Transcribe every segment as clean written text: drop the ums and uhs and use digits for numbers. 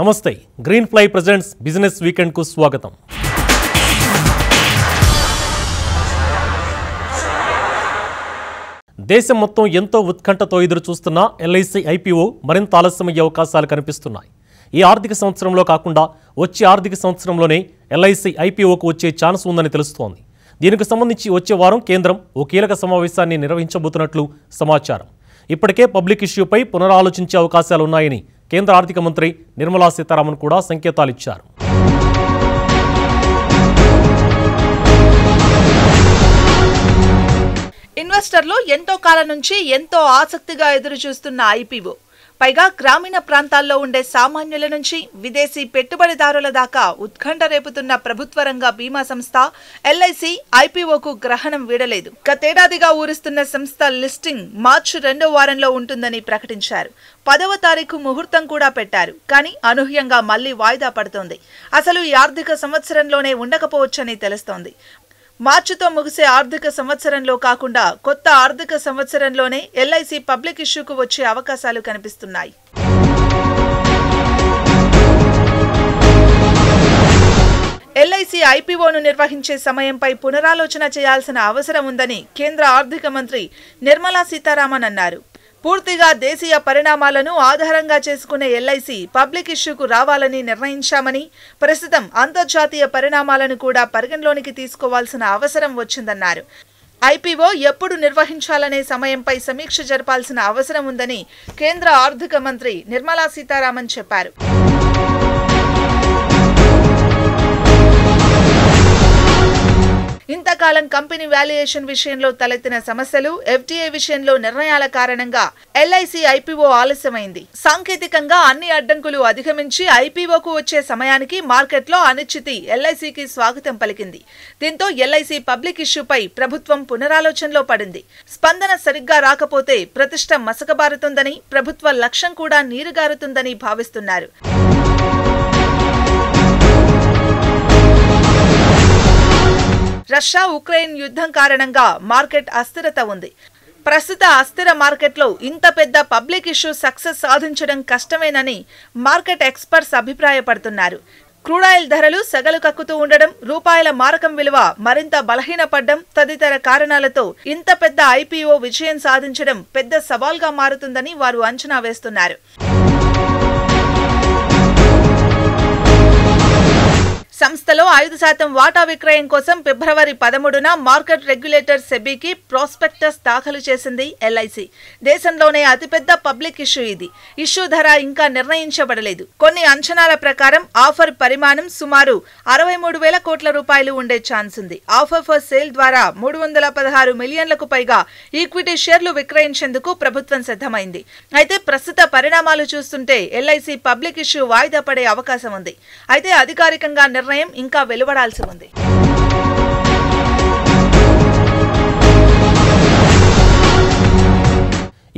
నమస్తే green fly presents business weekend కు స్వాగతం. దేశం మొత్తం ఎంతో ఉత్కంఠతో ఎదురు చూస్తున్న ఎల్ఐసి ఐపీఓ మరింత ఆలస్యమయ్యే అవకాశాలు కనిపిస్తున్నాయి. ఈ ఆర్థిక సంవత్సరంలో కాకుండా వచ్చే ఆర్థిక సంవత్సరంలోనే ఎల్ఐసి ఐపీఓకు వచ్చే ఛాన్స్ ఉందని తెలుస్తోంది. దీనికి సంబంధించి వచ్చే వారం కేంద్రం ఓ కీలక సమావేశాన్ని నిర్వహించబోతున్నట్లు సమాచారం. ఇప్పటికే పబ్లిక్ ఇష్యూపై పునరాలోచించే అవకాశాలు ఉన్నాయని కేంద్ర ఆర్థిక మంత్రి నిర్మలా సీతారామన్ కూడా సంకేతాలిచ్చారు. ఇన్వెస్టర్లు ఎంతో కాలం నుంచి ఎంతో ఆసక్తిగా ఎదురుచూస్తున్న ఐపీఓ, పైగా గ్రామీణ ప్రాంతాల్లో ఉండే సామాన్యుల నుంచి విదేశీ పెట్టుబడిదారుల దాకా ఉత్కంఠ రేపుతున్న ప్రభుత్వ రంగ బీమా సంస్థ ఎల్ఐసి ఐపీఓకు గ్రహణం వీడలేదు. గతేడాదిగా ఊరిస్తున్న సంస్థ లిస్టింగ్ మార్చి 2వ వారంలో ఉంటుందని ప్రకటించారు. 10వ తారీఖు ముహూర్తం కూడా పెట్టారు. కానీ అనూహ్యంగా మళ్లీ వాయిదా పడుతోంది. అసలు ఈ ఆర్థిక సంవత్సరంలోనే ఉండకపోవచ్చని తెలుస్తోంది. మార్చితో ముగిసే ఆర్థిక సంవత్సరంలో కాకుండా కొత్త ఆర్థిక సంవత్సరంలోనే ఎల్ఐసి పబ్లిక్ ఇష్యూకు వచ్చే అవకాశాలు కనిపిస్తున్నాయి. ఎల్ఐసి ఐపీఓను నిర్వహించే సమయంపై పునరాలోచన చేయాల్సిన అవసరం ఉందని కేంద్ర ఆర్థిక మంత్రి నిర్మలా సీతారామన్ అన్నారు. పూర్తిగా దేశీయ పరిణామాలను ఆధారంగా చేసుకునే ఎల్ఐసి పబ్లిక్ ఇష్యూకు రావాలని నిర్ణయించామని, ప్రస్తుతం అంతర్జాతీయ పరిణామాలను కూడా పరిగణలోనికి తీసుకోవాల్సిన అవసరం వచ్చిందన్నారు. ఐపీఓ ఎప్పుడు నిర్వహించాలనే సమయంపై సమీక్ష జరపాల్సిన అవసరం ఉందని కేంద్ర ఆర్థిక మంత్రి నిర్మలా సీతారామన్ చెప్పారు. ఇంతకాలం కంపెనీ వాల్యుయేషన్ విషయంలో తలెత్తిన సమస్యలు, ఎఫ్డీఏ విషయంలో నిర్ణయాల కారణంగా ఎల్ఐసి ఐపీఓ ఆలస్యమైంది. సాంకేతికంగా అన్ని అడ్డంకులు అధిగమించి ఐపీఓకు వచ్చే సమయానికి మార్కెట్లో అనిశ్చితి ఎల్ఐసికి స్వాగతం పలికింది. దీంతో ఎల్ఐసి పబ్లిక్ ఇష్యూపై ప్రభుత్వం పునరాలోచనలో పడింది. స్పందన సరిగ్గా రాకపోతే ప్రతిష్ట మసకబారుతుందని, ప్రభుత్వ లక్ష్యం కూడా నీరుగారుతుందని భావిస్తున్నారు. రష్యా ఉక్రెయిన్ యుద్ధం కారణంగా మార్కెట్ అస్థిరత ఉంది. ప్రస్తుత అస్థిర మార్కెట్లో ఇంత పెద్ద పబ్లిక్ ఇష్యూ సక్సెస్ సాధించడం కష్టమేనని మార్కెట్ ఎక్స్పర్ట్స్ అభిప్రాయపడుతున్నారు. క్రూడాయిల్ ధరలు సెగలు కక్కుతూ ఉండడం, రూపాయల మారకం విలువ మరింత బలహీనపడడం తదితర కారణాలతో ఇంత పెద్ద ఐపీఓ విజయం సాధించడం పెద్ద సవాల్గా మారుతుందని వారు అంచనా వేస్తున్నారు. సంస్థలో 5% వాటా విక్రయం కోసం ఫిబ్రవరి 13న మార్కెట్ రెగ్యులేటర్ సెబీకి ప్రాస్పెక్టస్ దాఖలు చేసింది ఎల్ఐసి. దేశంలోనే అతిపెద్ద పబ్లిక్ ఇష్యూ ఇది. ఇష్యూ ధర ఇంకా నిర్ణయించబడలేదు. కొన్ని అంచనాల ప్రకారం ఆఫర్ పరిమాణం సుమారు 63,000 కోట్ల రూపాయలు ఉండే ఛాన్స్ ఉంది. ఆఫర్ ఫర్ సేల్ ద్వారా 316 మిలియన్లకు పైగా ఈక్విటీ షేర్లు విక్రయించేందుకు ప్రభుత్వం సిద్ధమైంది. అయితే ప్రస్తుత పరిణామాలు చూస్తుంటే ఎల్ఐసి పబ్లిక్ ఇష్యూ వాయిదా పడే అవకాశం ఉంది. అయితే అధికారికంగా నిర్ణయం ఇంకా వెలువడాల్సి ఉంది.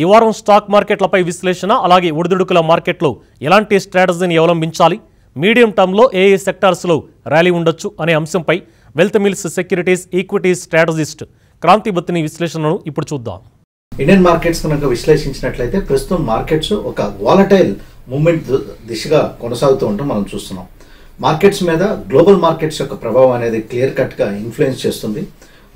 ఈ వారం స్టాక్ మార్కెట్లపై విశ్లేషణ, అలాగే ఒడిదుడుకుల మార్కెట్లో ఎలాంటి స్ట్రాటజీని అవలంబించాలి, మీడియం టర్మ్లో ఏ ఏ సెక్టార్స్లో ర్యాలీ ఉండొచ్చు అనే అంశంపై wealth mills securities equity strategist Kranti Battini విశ్లేషణను ఇప్పుడు చూద్దాం. ఇండియన్ మార్కెట్స్ కనుక విశ్లేషించినట్లయితే ప్రస్తుతం మార్కెట్స్ ఒక వాలటైల్ మూమెంట్ దిశగా కొనసాగుతూ ఉంటాం మనం చూస్తున్నాం. మార్కెట్స్ మీద గ్లోబల్ మార్కెట్స్ యొక్క ప్రభావం అనేది క్లియర్ కట్గా ఇన్ఫ్లుయెన్స్ చేస్తుంది.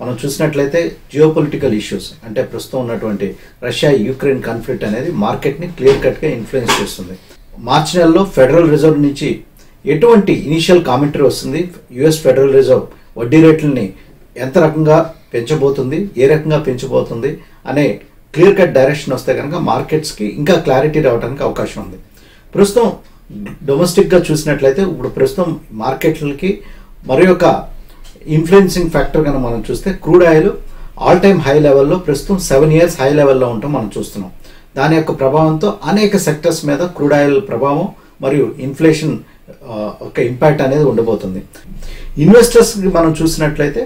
మనం చూసినట్లయితే జియోపొలిటికల్ ఇష్యూస్, అంటే ప్రస్తుతం ఉన్నటువంటి రష్యా యుక్రెయిన్ కాన్ఫ్లిక్ట్ అనేది మార్కెట్ని క్లియర్ కట్గా ఇన్ఫ్లుయెన్స్ చేస్తుంది. మార్చి నెలలో ఫెడరల్ రిజర్వ్ నుంచి ఎటువంటి ఇనీషియల్ కామెంటరీ వస్తుంది, యుఎస్ ఫెడరల్ రిజర్వ్ వడ్డీ రేట్లని ఎంత రకంగా పెంచబోతుంది, ఏ రకంగా పెంచబోతుంది అనే క్లియర్ కట్ డైరెక్షన్ వస్తే కనుక మార్కెట్స్కి ఇంకా క్లారిటీ రావడానికి అవకాశం ఉంది. ప్రస్తుతం డొమెస్టిక్గా చూసినట్లయితే ఇప్పుడు ప్రస్తుతం మార్కెట్లకి మరి యొక్క ఇన్ఫ్లుయెన్సింగ్ ఫ్యాక్టర్ కనుక మనం చూస్తే crude oil all time high లెవెల్లో ప్రస్తుతం 7 years హై లెవెల్లో ఉంటాం మనం చూస్తున్నాం. దాని యొక్క ప్రభావంతో అనేక సెక్టర్స్ మీద క్రూడ్ ఆయిల్ ప్రభావం మరియు ఇన్ఫ్లేషన్ ఒక ఇంపాక్ట్ అనేది ఉండబోతుంది. ఇన్వెస్టర్స్కి మనం చూసినట్లయితే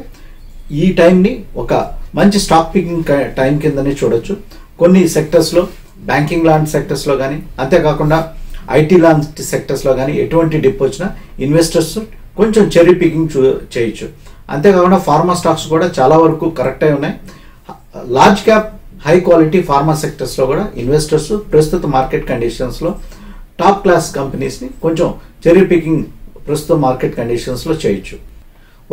ఈ టైంని ఒక మంచి స్టాక్ పికింగ్ టైం కిందనే చూడొచ్చు. కొన్ని సెక్టర్స్లో బ్యాంకింగ్ లాంటి సెక్టర్స్లో కానీ, అంతేకాకుండా ఐటీ లాంటి సెక్టర్స్లో కానీ ఎటువంటి డిప్ వచ్చినా ఇన్వెస్టర్స్ కొంచెం చెర్రీ పికింగ్ చేయొచ్చు. అంతేకాకుండా ఫార్మా స్టాక్స్ కూడా చాలా వరకు కరెక్ట్ అయి ఉన్నాయి. Large cap high quality pharma సెక్టర్స్లో కూడా ఇన్వెస్టర్స్ ప్రస్తుత మార్కెట్ కండిషన్స్లో టాప్ క్లాస్ కంపెనీస్ ని కొంచెం చెర్రీ పికింగ్ ప్రస్తుత మార్కెట్ కండిషన్స్ లో చేయొచ్చు.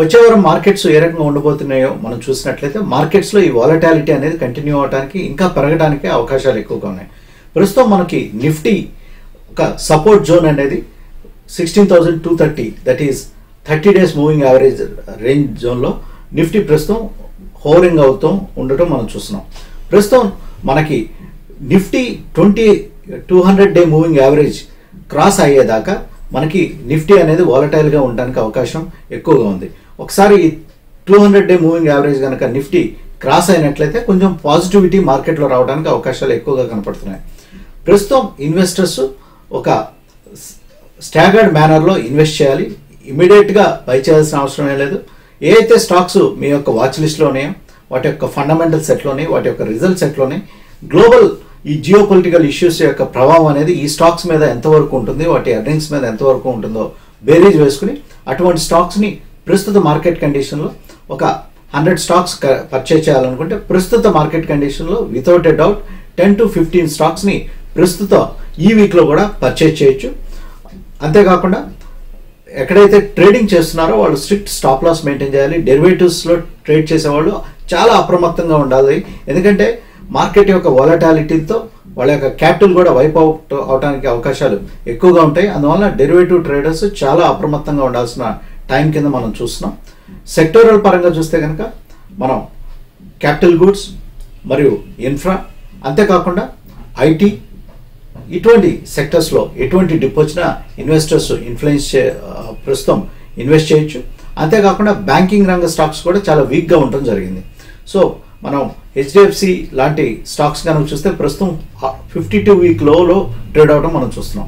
వచ్చేవారం మార్కెట్స్ ఏ రకంగా ఉండబోతున్నాయో మనం చూసినట్లయితే మార్కెట్స్ లో ఈ వాలటాలిటీ అనేది కంటిన్యూ అవడానికి ఇంకా పెరగడానికి అవకాశాలు ఎక్కువగా ఉన్నాయి. ప్రస్తుతం మనకి నిఫ్టీ ఒక సపోర్ట్ జోన్ అనేది 16,230 that is 30 days moving average range జోన్లో నిఫ్టీ ప్రస్తుతం హోరింగ్ అవుతూ ఉండటం మనం చూస్తున్నాం. ప్రస్తుతం మనకి Nifty 200 day moving average cross అయ్యేదాకా మనకి నిఫ్టీ అనేది వాలటైల్గా ఉండడానికి అవకాశం ఎక్కువగా ఉంది. ఒకసారి 200 day మూవింగ్ యావరేజ్ కనుక నిఫ్టీ క్రాస్ అయినట్లయితే కొంచెం పాజిటివిటీ మార్కెట్లో రావడానికి అవకాశాలు ఎక్కువగా కనపడుతున్నాయి. ప్రస్తుతం ఇన్వెస్టర్స్ ఒక స్టాగర్డ్ మేనర్లో ఇన్వెస్ట్ చేయాలి. ఇమీడియట్గా బై చేయాల్సిన అవసరమే లేదు. ఏ అయితే స్టాక్స్ మీ యొక్క వాచ్ లిస్ట్లో ఉన్నాయో వాటి యొక్క ఫండమెంటల్ సెట్లోనే వాటి యొక్క రిజల్ట్స్ ఎట్లోనే గ్లోబల్ ఈ జియో పొలిటికల్ ఇష్యూస్ యొక్క ప్రభావం అనేది ఈ స్టాక్స్ మీద ఎంతవరకు ఉంటుంది, వాటి ఎర్నింగ్స్ మీద ఎంతవరకు ఉంటుందో బేరీజ్ వేసుకుని అటువంటి స్టాక్స్ని ప్రస్తుత మార్కెట్ కండిషన్లో ఒక 100 stocks పర్చేజ్ చేయాలనుకుంటే ప్రస్తుత మార్కెట్ కండిషన్లో వితౌట్ ఎ డౌట్ 10 to 15 స్టాక్స్ని ప్రస్తుతం ఈ వీక్లో కూడా పర్చేజ్ చేయొచ్చు. అంతేకాకుండా ఎక్కడైతే ట్రేడింగ్ చేస్తున్నారో వాళ్ళు స్ట్రిక్ట్ స్టాప్ లాస్ మెయింటైన్ చేయాలి. డెరివేటివ్స్లో ట్రేడ్ చేసేవాళ్ళు చాలా అప్రమత్తంగా ఉండాలి. ఎందుకంటే మార్కెట్ యొక్క వాలటాలిటీతో వాళ్ళ యొక్క క్యాపిటల్ కూడా వైప్ అవుట్ అవడానికి అవకాశాలు ఎక్కువగా ఉంటాయి. అందువల్ల డెరివేటివ్ ట్రేడర్స్ చాలా అప్రమత్తంగా ఉండాల్సిన టైం కింద మనం చూస్తున్నాం. సెక్టోరల్ పరంగా చూస్తే కనుక మనం క్యాపిటల్ గూడ్స్ మరియు ఇన్ఫ్రా అంతేకాకుండా ఐటీ ఇటువంటి సెక్టర్స్లో ఎటువంటి డిప్ వచ్చినా ఇన్వెస్టర్స్ ప్రస్తుతం ఇన్వెస్ట్ చేయొచ్చు. అంతేకాకుండా బ్యాంకింగ్ రంగ స్టాక్స్ కూడా చాలా వీక్గా ఉండటం జరిగింది. సో మనం హెచ్డిఎఫ్సి లాంటి స్టాక్స్ కనుక చూస్తే ప్రస్తుతం 52-week లోలో ట్రేడ్ అవడం మనం చూస్తున్నాం.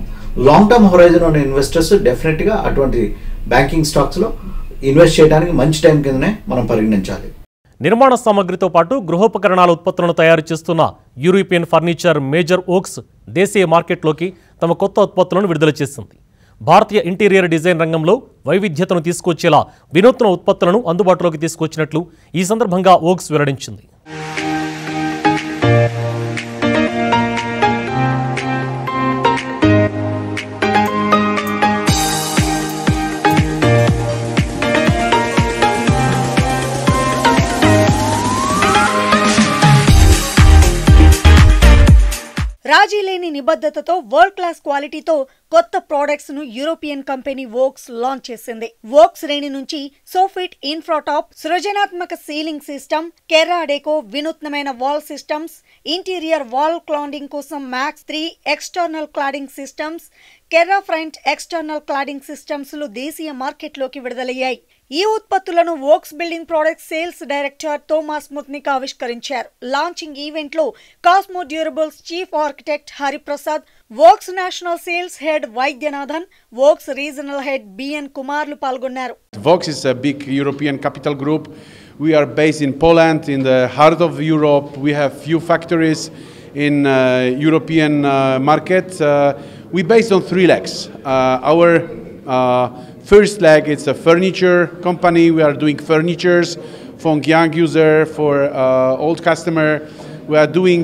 లాంగ్ టర్మ్ హొరైజన్ ఉన్న ఇన్వెస్టర్స్ డెఫినెట్గా అటువంటి బ్యాంకింగ్ స్టాక్స్లో ఇన్వెస్ట్ చేయడానికి మంచి టైం కిందనే మనం పరిగణించాలి. నిర్మాణ సామగ్రితో పాటు గృహోపకరణాల ఉత్పత్తులను తయారు చేస్తున్న యూరోపియన్ ఫర్నిచర్ మేజర్ ఓక్స్ దేశీయ మార్కెట్లోకి తమ కొత్త ఉత్పత్తులను విడుదల చేసింది. భారతీయ ఇంటీరియర్ డిజైన్ రంగంలో వైవిధ్యతను తీసుకొచ్చేలా వినూత్న ఉత్పత్తులను అందుబాటులోకి తీసుకొచ్చినట్లు ఈ సందర్భంగా ఓక్స్ వెల్లడించింది. రాజీ లేని నిబద్ధతతో వరల్డ్ క్లాస్ క్వాలిటీతో కొత్త ప్రోడక్ట్స్ ను యూరోపియన్ కంపెనీ వోక్స్ లాంచ్ చేసింది. వోక్స్ శ్రేణి నుంచి సోఫిట్ ఇన్ఫ్రాటాప్, సృజనాత్మక సీలింగ్ సిస్టమ్, కెరాడేకో వినూత్నమైన wall systems, interior wall cladding కోసం MAX 3 external cladding systems, Kerra front external cladding systems లు దేశీయ మార్కెట్లోకి విడుదలయ్యాయి. ఈ ఉత్పత్తులను Vox building product sales director Thomas Mutnik ఆవిష్కరించారు. లాంచింగ్ ఈవెంట్ లో Cosmo durables chief architect Hari Prasad, Vox national sales head Vaidyanathan, Vox regional head BN కుమార్లు పాల్గొన్నారు. Volks is a big European capital group. We are based in Poland, in the heart of Europe. We have few factories in European market. We based on 3 legs. First leg, it's a furniture company. We are doing furnitures for young user, for old customer. We are doing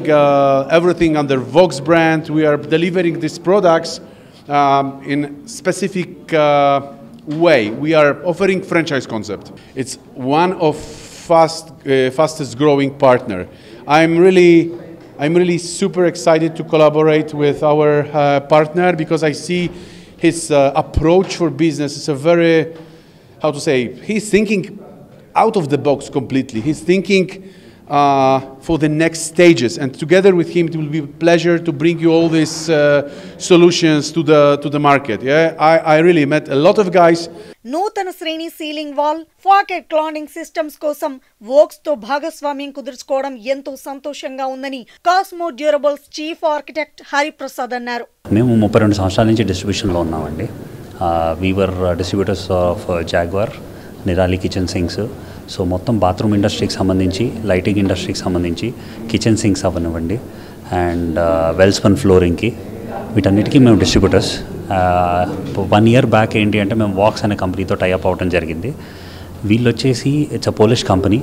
everything under Vox brand. We are delivering these products in specific way. We are offering franchise concept. It's one of fastest growing partner. I'm really super excited to collaborate with our partner because I see his approach for business is a very, how to say, he's thinking out of the box completely. He's thinking for the next stages, and together with him it will be a pleasure to bring you all these solutions to the market. Yeah, I really met a lot of guys. నూతన శ్రేణి ceiling wall, ఫాకెట్ cladding systems కోసం Vox తో భాగస్వామ్యం కుదుర్చుకోవడం ఎంతో సంతోషంగా ఉందని Cosmo durables chief architect Hari Prasad అన్నారు. మేము 32 సంవత్సరాల నుంచి డిస్ట్రిబ్యూషన్లో ఉన్నామండి. Weaver distributors of jaguar, Nirali kitchen sinks. So మొత్తం బాత్రూమ్ ఇండస్ట్రీకి సంబంధించి, లైటింగ్ ఇండస్ట్రీకి సంబంధించి, కిచెన్ సింక్స్ అవనివ్వండి అండ్ వెల్స్పన్ ఫ్లోరింగ్కి, వీటన్నిటికీ మేము డిస్ట్రిబ్యూటర్స్. 1 year బ్యాక్ ఏంటి అంటే మేము వాక్స్ అనే కంపెనీతో టైఅప్ అవడం జరిగింది. వీళ్ళు వచ్చేసి it's a Polish company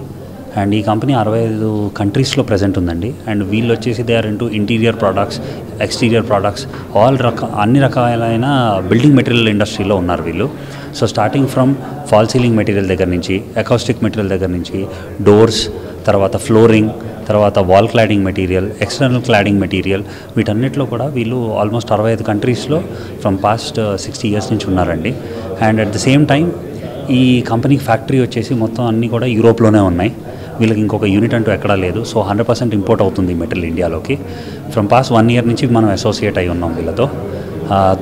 And the company 65 countries lo present undandi, and we they are into interior products, exterior products, all anni rakalaina building material industry lo unnaru veelu. So starting from fall ceiling material దగ్గర నుంచి, acoustic material దగ్గర నుంచి, doors, tarvata flooring, tarvata wall cladding material, external cladding material, వీటన్నిటిలో కూడా వీళ్ళు almost 65 countries లో from past 60 years నుంచి ఉన్నారండి. And at the same time ఈ కంపెనీ ఫ్యాక్టరీ వచ్చేసి మొత్తం అన్ని కూడా యూరోప్ లోనే ఉన్నాయి. వీళ్ళకి ఇంకొక యూనిట్ అంటూ ఎక్కడా లేదు. సో 100% ఇంపోర్ట్ అవుతుంది మెటీరియల్ ఇండియాలోకి. ఫ్రమ్ పాస్ట్ 1 year నుంచి మనం అసోసియేట్ అయి ఉన్నాం వీళ్ళతో.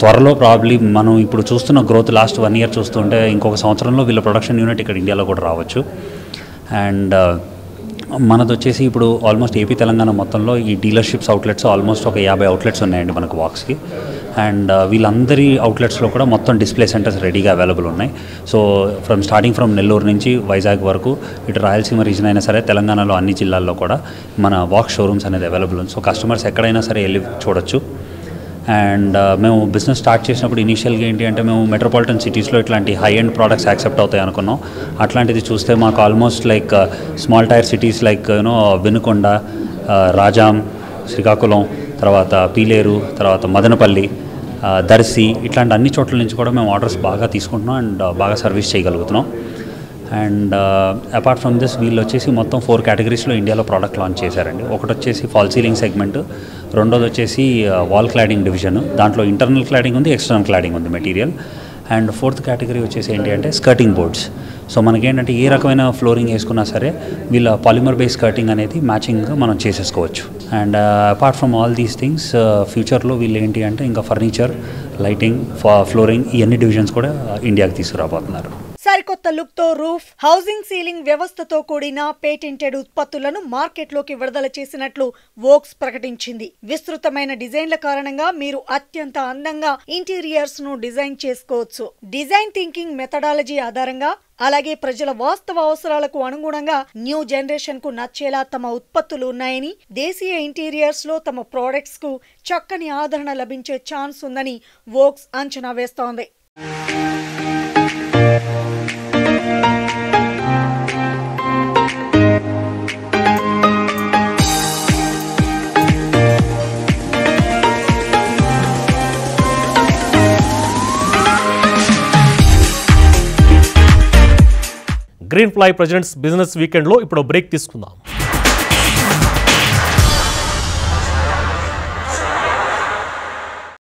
త్వరలో ప్రాబ్లీ మనం ఇప్పుడు చూస్తున్న గ్రోత్ లాస్ట్ 1 year చూస్తుంటే ఇంకొక సంవత్సరంలో వీళ్ళ ప్రొడక్షన్ యూనిట్ ఇక్కడ ఇండియాలో కూడా రావచ్చు. అండ్ మనది వచ్చేసి ఇప్పుడు ఆల్మోస్ట్ ఏపీ తెలంగాణ మొత్తంలో ఈ డీలర్షిప్స్ అవుట్లెట్స్ ఆల్మోస్ట్ ఒక 50 అవుట్లెట్స్ ఉన్నాయండి మనకు వాక్స్కి. అండ్ వీళ్ళందరి అవుట్లెట్స్లో కూడా మొత్తం డిస్ప్లే సెంటర్స్ రెడీగా అవైలబుల్ ఉన్నాయి. సో స్టార్టింగ్ ఫ్రమ్ నెల్లూరు నుంచి వైజాగ్ వరకు, ఇటు రాయలసీమ రీజన్ అయినా సరే తెలంగాణలో అన్ని జిల్లాల్లో కూడా మన వాక్స్ షోరూమ్స్ అనేది అవైలబుల్ ఉంది. సో కస్టమర్స్ ఎక్కడైనా సరే వెళ్ళి చూడొచ్చు. అండ్ మేము బిజినెస్ స్టార్ట్ చేసినప్పుడు ఇనీషియల్గా ఏంటి అంటే మేము మెట్రోపాలిటన్ సిటీస్లో ఇట్లాంటి హై ఎండ్ ప్రోడక్ట్స్ యాక్సెప్ట్ అవుతాయి అనుకున్నాం. అట్లాంటిది చూస్తే మాకు almost like small tier cities like Vinukonda, Rajam, Srikakulam, తర్వాత పీలేరు, తర్వాత మదనపల్లి, దర్శి, ఇట్లాంటి అన్ని చోట్ల నుంచి కూడా మేము ఆర్డర్స్ బాగా తీసుకుంటున్నాం అండ్ బాగా సర్వీస్ చేయగలుగుతున్నాం. అండ్ అపార్ట్ ఫ్రమ్ దిస్ వీళ్ళు వచ్చేసి మొత్తం 4 కేటగిరీస్లో ఇండియాలో ప్రోడక్ట్ లాంచ్ చేశారండి. ఒకటి వచ్చేసి ఫాల్ సీలింగ్ సెగ్మెంట్, రెండోది వచ్చేసి వాల్ క్లాడింగ్ డివిజన్, దాంట్లో ఇంటర్నల్ క్లాడింగ్ ఉంది, ఎక్స్టర్నల్ క్లాడింగ్ ఉంది మెటీరియల్. అండ్ 4th కేటగిరీ వచ్చేసి ఏంటి అంటే స్కర్టింగ్ బోర్డ్స్. సో మనకేంటంటే ఏ రకమైన ఫ్లోరింగ్ వేసుకున్నా సరే వీళ్ళ పాలిమర్ బేస్ స్కర్టింగ్ అనేది మ్యాచింగ్గా మనం చేసేసుకోవచ్చు. And apart from all these things ఫ్యూచర్లో వీళ్ళు ఏంటి అంటే ఇంకా ఫర్నిచర్, లైటింగ్, ఫ్లోరింగ్, ఈ అన్ని డివిజన్స్ కూడా ఇండియాకి తీసుకురాబోతున్నారు. సరికొత్త లుక్తో రూఫ్, హౌసింగ్, సీలింగ్ వ్యవస్థతో కూడిన పేటెంటెడ్ ఉత్పత్తులను మార్కెట్లోకి విడుదల చేసినట్లు వోక్స్ ప్రకటించింది. విస్తృతమైన డిజైన్ల కారణంగా మీరు అత్యంత అందంగా ఇంటీరియర్స్ ను డిజైన్ చేసుకోవచ్చు. డిజైన్ థింకింగ్ మెథడాలజీ ఆధారంగా అలాగే ప్రజల వాస్తవ అవసరాలకు అనుగుణంగా న్యూ జనరేషన్ కు నచ్చేలా తమ ఉత్పత్తులు ఉన్నాయని, దేశీయ ఇంటీరియర్స్ లో తమ ప్రోడక్ట్స్ కు చక్కని ఆదరణ లభించే ఛాన్స్ ఉందని వోక్స్ అంచనా వేస్తోంది. గ్రీన్ ఫ్లై ప్రెసిడెంట్స్ బిజినెస్ వీకెండ్లో ఇప్పుడు బ్రేక్ తీసుకుందాం.